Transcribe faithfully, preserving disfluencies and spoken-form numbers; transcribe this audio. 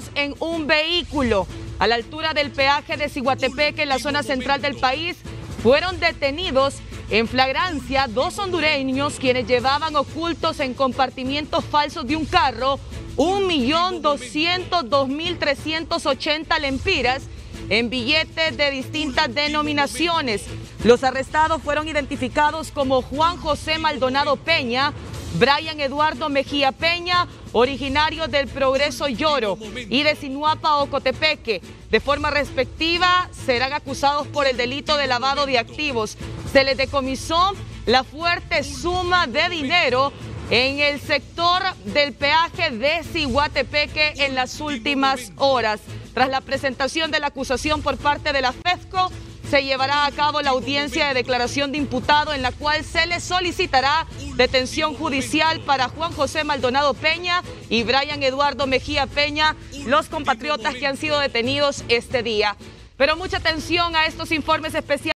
detenidos en un vehículo. A la altura del peaje de Siguatepeque, en la zona central del país, fueron detenidos en flagrancia dos hondureños quienes llevaban ocultos en compartimientos falsos de un carro un millón doscientos dos mil trescientos ochenta lempiras en billetes de distintas denominaciones. Los arrestados fueron identificados como Juan José Maldonado Peña, Brian Eduardo Mejía Peña, originario del Progreso Yoro, y de Sinuapa Ocotepeque. De forma respectiva, serán acusados por el delito de lavado de activos. Se les decomisó la fuerte suma de dinero en el sector del peaje de Siguatepeque en las últimas horas. Tras la presentación de la acusación por parte de la FESCO, se llevará a cabo la audiencia de declaración de imputado, en la cual se le solicitará detención judicial para Juan José Maldonado Peña y Brian Eduardo Mejía Peña, los compatriotas que han sido detenidos este día. Pero mucha atención a estos informes especiales.